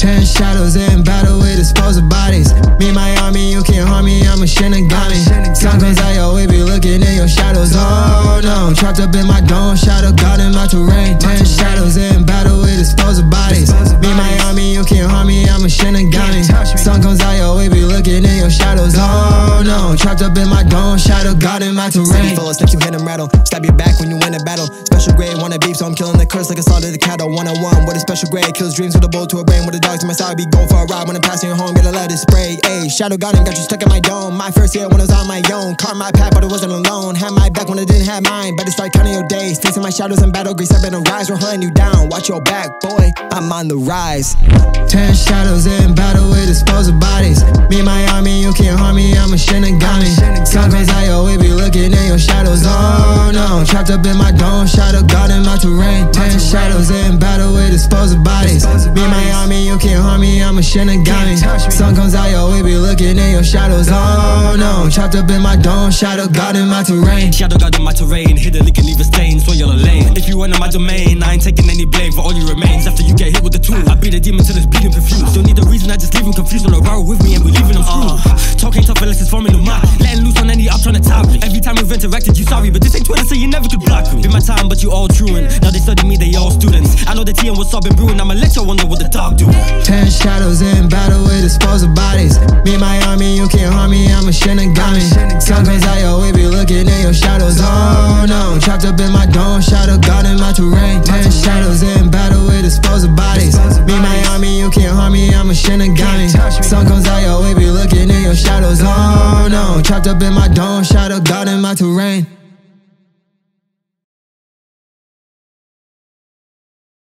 10 shadows in battle with disposal bodies. Me, my army, you can't harm me, I'm a Shinigami. Sun goes out, yo, we be looking in your shadows. Oh no, trapped up in my dome, Shadow Garden, my terrain. 10 shadows in battle with disposal bodies. Me, my army, you can't harm me, I'm a Shinigami. Sun comes out, yo, we be looking in your shadows. Oh no, trapped up in my dome, Shadow Garden, my terrain. City full of snakes, you hit them rattle. Stab your back when you win a battle. Special grade, wanna beef, so I'm killing the curse like a slaughter the cattle. 1-on-1 with a special grade, kills dreams with a bolt to a brain. With a dog to my side, be going for a ride. When I'm passing your home, gotta let it spray. Ayy, Shadow Garden got you stuck in my dome. My first year when I was on my own, caught my path but I wasn't alone. Had my back when I didn't have mine, better start counting your days. Facing my shadows in battle, grease up and rise. We're hunting you down, watch your back, boy, I'm on the rise. 10 shadows in battle with disposal bodies. Me, my army, you can't harm me, I'm a Shinigami. Sun comes out, yo, we be looking in your shadows. Oh no, trapped up in my dome, Shadow Garden, my terrain. 10 shadows in battle with disposal bodies. Me, my army, you can't harm me, I'm a Shinigami. Sun comes out, yo, we be looking in your shadows. Oh no, trapped up in my dome, Shadow Garden, my terrain. Shadow Garden, my terrain, hidden, leaking, leave a stain, soil a lane. If you enter my domain, I ain't taking any blame for all your remains. After you get hit with the tool, I beat a demon till it's bleeding confused. Don't need a reason, I just leave him confused. On a row with me and we leaving him screwed. Talking tough unless it's forming a map. Letting loose on any up trying to top me. Every time we've interacted, you sorry, but this ain't Twitter, so you never could block me. Been my time, but you all truant. Now they study me, they all students. I know the tea and what's up and brewing. I'ma let y'all wonder what the dog do. 10 shadows in battle with disposal bodies. Me, my army, you can't harm me, I'm a Shinigami. Sun comes out, yo, we be looking in your shadows. Oh no, trapped up in my dome, Shadow Garden, my terrain. 10 shadows in battle with disposal bodies. Me, my army, you can't harm me, I'm a Shinigami. Sun comes out, yo, we be looking in your shadows. Oh no, trapped up in my dome, Shadow Garden, my terrain.